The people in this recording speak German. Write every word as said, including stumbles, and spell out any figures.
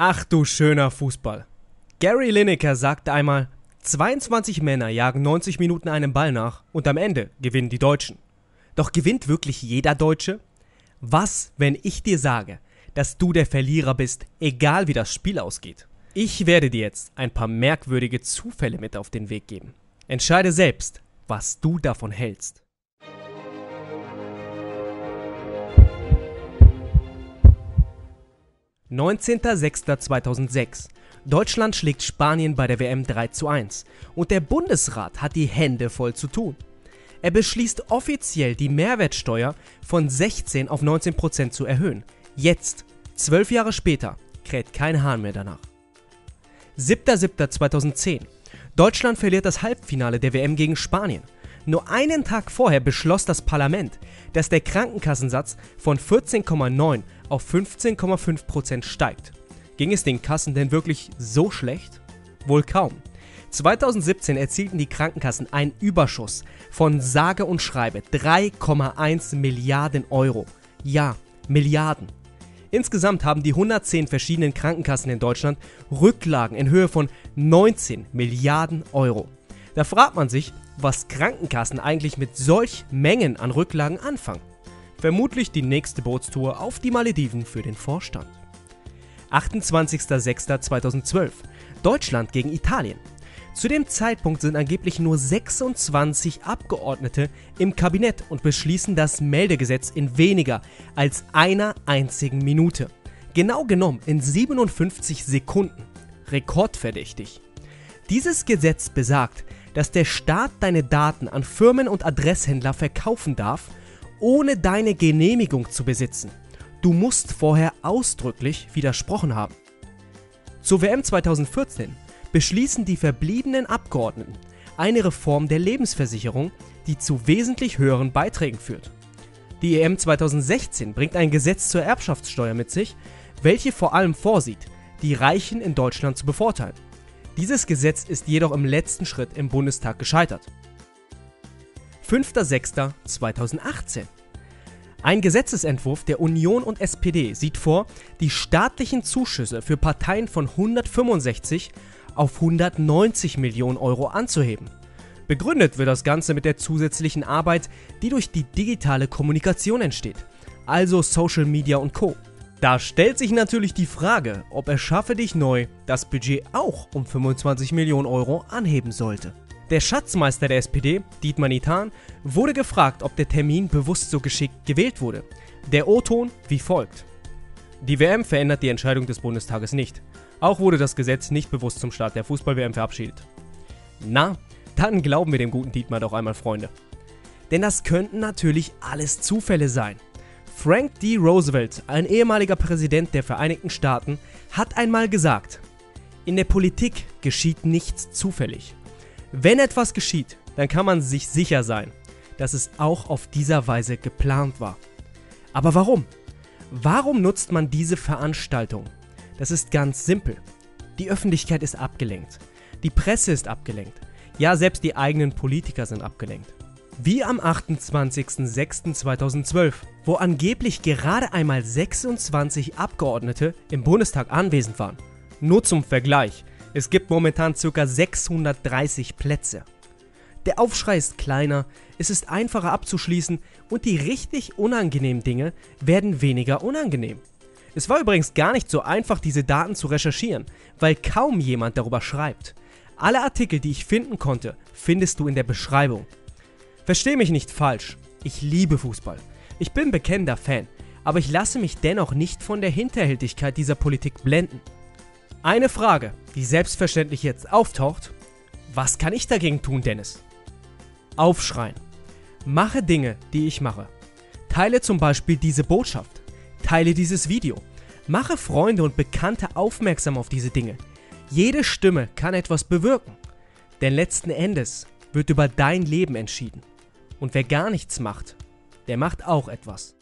Ach du schöner Fußball. Gary Lineker sagte einmal, zweiundzwanzig Männer jagen neunzig Minuten einem Ball nach und am Ende gewinnen die Deutschen. Doch gewinnt wirklich jeder Deutsche? Was, wenn ich dir sage, dass du der Verlierer bist, egal wie das Spiel ausgeht? Ich werde dir jetzt ein paar merkwürdige Zufälle mit auf den Weg geben. Entscheide selbst, was du davon hältst. neunzehnter sechster zweitausendsechs. Deutschland schlägt Spanien bei der W M drei zu eins und der Bundesrat hat die Hände voll zu tun. Er beschließt offiziell, die Mehrwertsteuer von sechzehn auf neunzehn Prozent zu erhöhen. Jetzt, zwölf Jahre später, kräht kein Hahn mehr danach. siebter siebter zweitausendzehn. Deutschland verliert das Halbfinale der W M gegen Spanien. Nur einen Tag vorher beschloss das Parlament, dass der Krankenkassensatz von vierzehn Komma neun auf fünfzehn Komma fünf Prozent steigt. Ging es den Kassen denn wirklich so schlecht? Wohl kaum. zweitausendsiebzehn erzielten die Krankenkassen einen Überschuss von sage und schreibe drei Komma eins Milliarden Euro. Ja, Milliarden. Insgesamt haben die hundertzehn verschiedenen Krankenkassen in Deutschland Rücklagen in Höhe von neunzehn Milliarden Euro. Da fragt man sich, was Krankenkassen eigentlich mit solch Mengen an Rücklagen anfangen. Vermutlich die nächste Bootstour auf die Malediven für den Vorstand. achtundzwanzigster sechster zweitausendzwölf. Deutschland gegen Italien. Zu dem Zeitpunkt sind angeblich nur sechsundzwanzig Abgeordnete im Kabinett und beschließen das Meldegesetz in weniger als einer einzigen Minute. Genau genommen in siebenundfünfzig Sekunden. Rekordverdächtig. Dieses Gesetz besagt, dass der Staat deine Daten an Firmen und Adresshändler verkaufen darf, ohne deine Genehmigung zu besitzen. Du musst vorher ausdrücklich widersprochen haben. Zur W M zweitausendvierzehn beschließen die verbliebenen Abgeordneten eine Reform der Lebensversicherung, die zu wesentlich höheren Beiträgen führt. Die E M zweitausendsechzehn bringt ein Gesetz zur Erbschaftssteuer mit sich, welche vor allem vorsieht, die Reichen in Deutschland zu bevorteilen. Dieses Gesetz ist jedoch im letzten Schritt im Bundestag gescheitert. fünfter sechster zweitausendachtzehn. Ein Gesetzesentwurf der Union und S P D sieht vor, die staatlichen Zuschüsse für Parteien von hundertfünfundsechzig auf hundertneunzig Millionen Euro anzuheben. Begründet wird das Ganze mit der zusätzlichen Arbeit, die durch die digitale Kommunikation entsteht, also Social Media und Co. Da stellt sich natürlich die Frage, ob Erschaffe dich neu das Budget auch um fünfundzwanzig Millionen Euro anheben sollte. Der Schatzmeister der S P D, Dietmar Nitan, wurde gefragt, ob der Termin bewusst so geschickt gewählt wurde. Der O-Ton wie folgt. Die W M verändert die Entscheidung des Bundestages nicht. Auch wurde das Gesetz nicht bewusst zum Start der Fußball-W M verabschiedet. Na, dann glauben wir dem guten Dietmar doch einmal, Freunde. Denn das könnten natürlich alles Zufälle sein. Frank D. Roosevelt, ein ehemaliger Präsident der Vereinigten Staaten, hat einmal gesagt: In der Politik geschieht nichts zufällig. Wenn etwas geschieht, dann kann man sich sicher sein, dass es auch auf dieser Weise geplant war. Aber warum? Warum nutzt man diese Veranstaltung? Das ist ganz simpel. Die Öffentlichkeit ist abgelenkt. Die Presse ist abgelenkt. Ja, selbst die eigenen Politiker sind abgelenkt. Wie am achtundzwanzigster sechster zweitausendzwölf, wo angeblich gerade einmal sechsundzwanzig Abgeordnete im Bundestag anwesend waren. Nur zum Vergleich. Es gibt momentan ca. sechshundertdreißig Plätze. Der Aufschrei ist kleiner, es ist einfacher abzuschließen und die richtig unangenehmen Dinge werden weniger unangenehm. Es war übrigens gar nicht so einfach, diese Daten zu recherchieren, weil kaum jemand darüber schreibt. Alle Artikel, die ich finden konnte, findest du in der Beschreibung. Versteh mich nicht falsch, ich liebe Fußball. Ich bin bekennender Fan, aber ich lasse mich dennoch nicht von der Hinterhältigkeit dieser Politik blenden. Eine Frage, die selbstverständlich jetzt auftaucht: Was kann ich dagegen tun, Dennis? Aufschreien. Mache Dinge, die ich mache. Teile zum Beispiel diese Botschaft. Teile dieses Video. Mache Freunde und Bekannte aufmerksam auf diese Dinge. Jede Stimme kann etwas bewirken. Denn letzten Endes wird über dein Leben entschieden. Und wer gar nichts macht, der macht auch etwas.